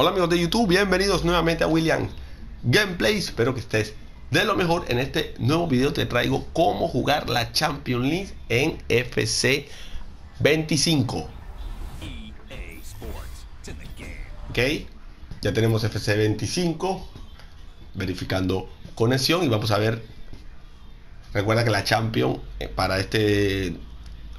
Hola amigos de YouTube, bienvenidos nuevamente a William Gameplay. Espero que estés de lo mejor. En este nuevo video te traigo cómo jugar la Champions League en FC 25. Ok, ya tenemos FC 25. Verificando conexión y vamos a ver. Recuerda que la Champions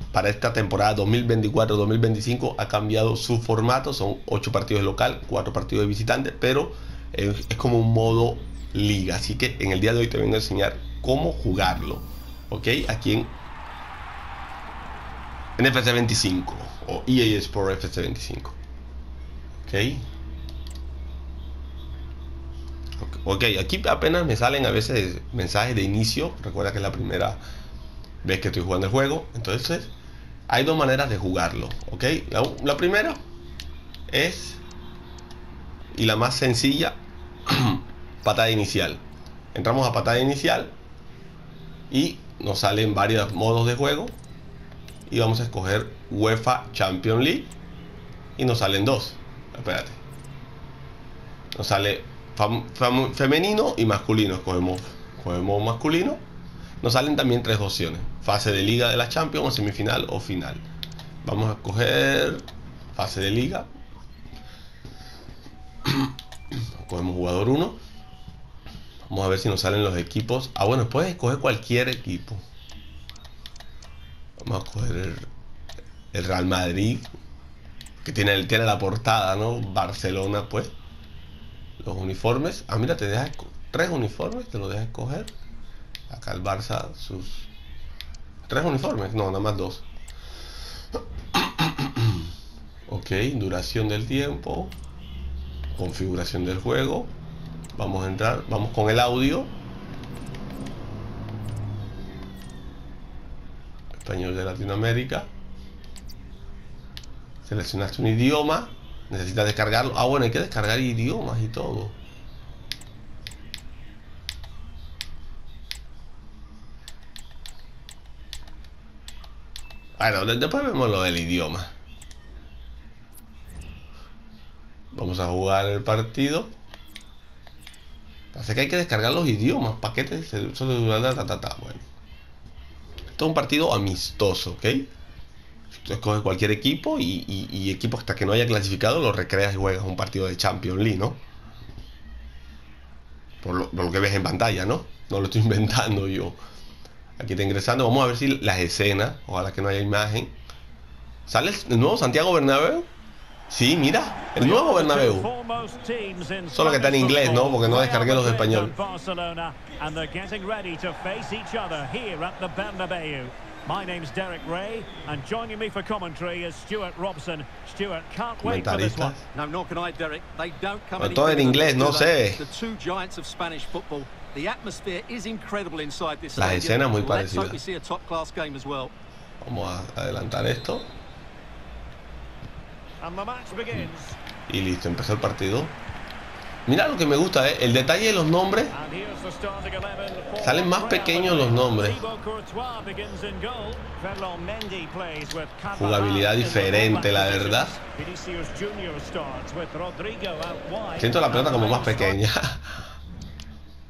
para esta temporada 2024-2025 ha cambiado su formato. Son 8 partidos de local, 4 partidos de visitante, pero es como un modo liga. Así que en el día de hoy te vengo a enseñar cómo jugarlo, ok, aquí en FC 25 o EA Sports FC 25. Ok, aquí apenas me salen a veces mensajes de inicio. Recuerda que es la primera vez que estoy jugando el juego. Entonces hay dos maneras de jugarlo, ok. La primera es, y la más sencilla, patada inicial. Entramos a patada inicial y nos salen varios modos de juego y vamos a escoger UEFA Champions League y nos salen dos. Espérate, nos sale femenino y masculino. Escogemos masculino. Nos salen también tres opciones: fase de liga de la Champions, semifinal o final. Vamos a escoger fase de liga. Cogemos jugador 1. Vamos a ver si nos salen los equipos. Ah, bueno, puedes escoger cualquier equipo. Vamos a escoger el Real Madrid, que tiene la portada, ¿no? Barcelona, pues. Los uniformes. Ah, mira, te deja 3 uniformes, te lo deja escoger. Acá el Barça, sus 3 uniformes, no, nada más 2. Ok, duración del tiempo, configuración del juego. Vamos a entrar, vamos con el audio. Español de Latinoamérica. Seleccionaste un idioma, necesitas descargarlo. Ah, bueno, hay que descargar idiomas y todo. Bueno, después vemos lo del idioma. Vamos a jugar el partido. Así que hay que descargar los idiomas, paquetes. Bueno, esto es un partido amistoso, ¿ok? Tú escoges cualquier equipo y equipo hasta que no haya clasificado lo recreas y juegas un partido de Champions League, ¿no? Por lo que ves en pantalla, ¿no? No lo estoy inventando yo. Aquí está ingresando, vamos a ver si las escenas, ojalá que no haya imagen. ¿Sale el nuevo Santiago Bernabéu? Sí, mira, el nuevo Bernabéu. Solo que está en inglés, ¿no? Porque no descargué los de español. Comentaristas. Pero todo en inglés, no sé. Las escenas muy parecidas. Vamos a adelantar esto. Y listo, empezó el partido. Mira lo que me gusta, el detalle de los nombres. Salen más pequeños los nombres. Jugabilidad diferente, la verdad. Siento la pelota como más pequeña.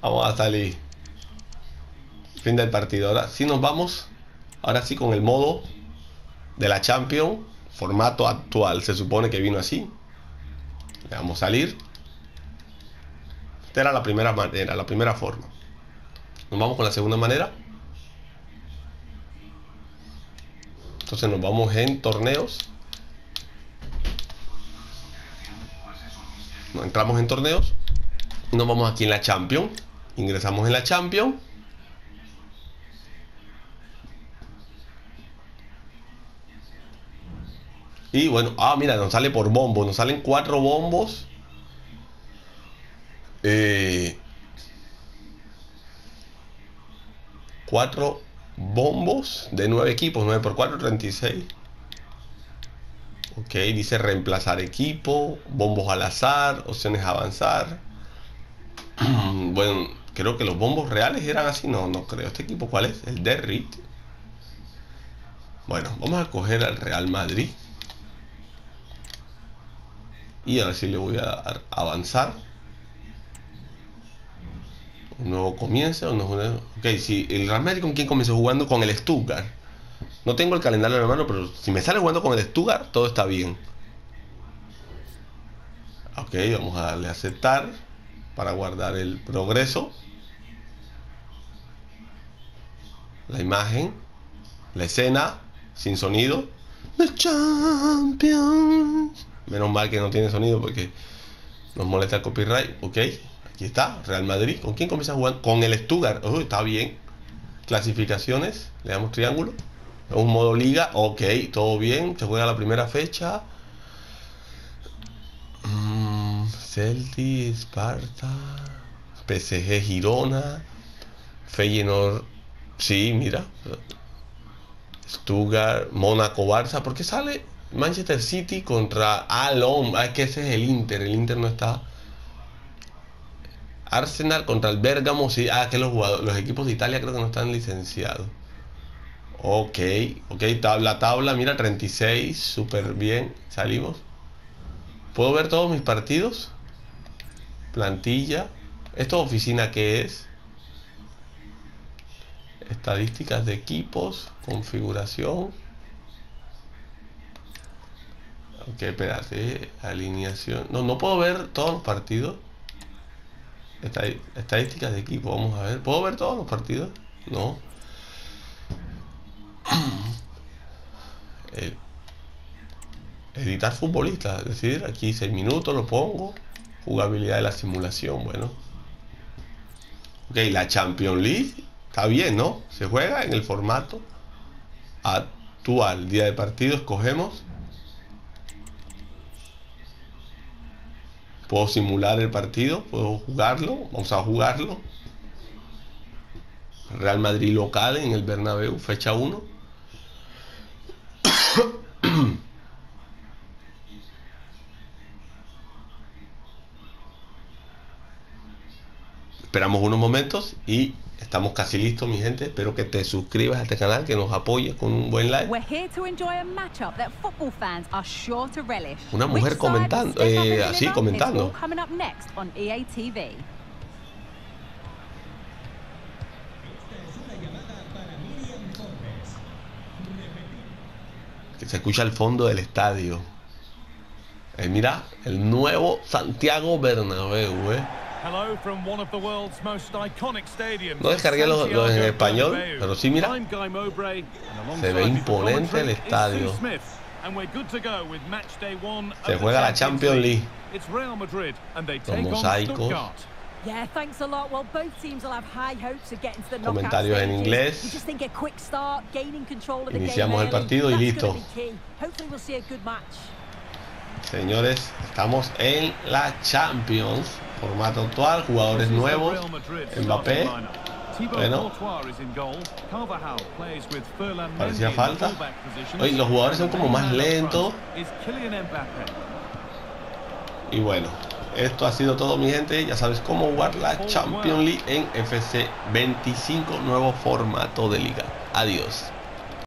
Vamos a salir. Fin del partido. Ahora sí nos vamos. Ahora sí con el modo de la Champions. Formato actual. Se supone que vino así. Le vamos a salir. Esta era la primera manera, la primera forma. Nos vamos con la segunda manera. Entonces nos vamos en torneos. Nos entramos en torneos. Nos vamos aquí en la Champions. Ingresamos en la Champions. Y bueno, ah, mira, nos sale por bombos. Nos salen 4 bombos. Cuatro bombos de 9 equipos. 9×4, 36. Ok, dice reemplazar equipo. Bombos al azar. Opciones avanzar. Bueno, creo que los bombos reales eran así. No, no creo. ¿Este equipo cuál es? El Derrit. Bueno, vamos a coger al Real Madrid. Y ahora sí le voy a avanzar. Un nuevo comienzo. Ok, si el Real Madrid, ¿con quién comenzó jugando? Con el Stuttgart. No tengo el calendario en la mano, pero si me sale jugando con el Stuttgart, todo está bien. Ok, vamos a darle a aceptar para guardar el progreso. La imagen, la escena, sin sonido. The Champions. Menos mal que no tiene sonido porque nos molesta el copyright. Ok, aquí está, Real Madrid. ¿Con quién comienza a jugar? Con el Stuttgart. Oh, está bien. Clasificaciones, le damos triángulo. Un modo liga, ok, todo bien. Se juega la primera fecha. Celtic, Sparta, PSG, Girona, Feyenoord, sí, mira, Stuttgart, Mónaco, Barça. ¿Por qué sale Manchester City contra Alon? Ah, es que ese es el Inter no está. Arsenal contra el Bergamo, sí, ah, que los equipos de Italia creo que no están licenciados. Ok, ok, tabla, mira, 36, súper bien, salimos. ¿Puedo ver todos mis partidos? Plantilla. ¿Esto oficina qué es? Estadísticas de equipos, configuración. Ok, espérate, alineación. No, no puedo ver todos los partidos. Estadísticas de equipo, vamos a ver. ¿Puedo ver todos los partidos? No. Editar futbolista, es decir, aquí 6 minutos lo pongo. Jugabilidad de la simulación, bueno. Ok, la Champions League está bien, ¿no? Se juega en el formato actual. Día de partido, escogemos. Puedo simular el partido, puedo jugarlo. Vamos a jugarlo. Real Madrid local en el Bernabéu, fecha 1. Esperamos unos momentos y estamos casi listos, mi gente. Espero que te suscribas a este canal, que nos apoyes con un buen like. Una mujer comentando, así comentando. Que se escucha al fondo del estadio. Mira, el nuevo Santiago Bernabéu, No descargué los en español, pero sí, mira, se ve imponente el estadio. Se juega la Champions League. Los mosaicos. Comentarios en inglés. Iniciamos el partido y listo. Señores, estamos en la Champions. Formato actual, jugadores nuevos, Mbappé. Bueno, parecía falta. Oye, los jugadores son como más lentos. Y bueno, esto ha sido todo, mi gente. Ya sabes cómo jugar la Champions League en FC 25, nuevo formato de liga. Adiós.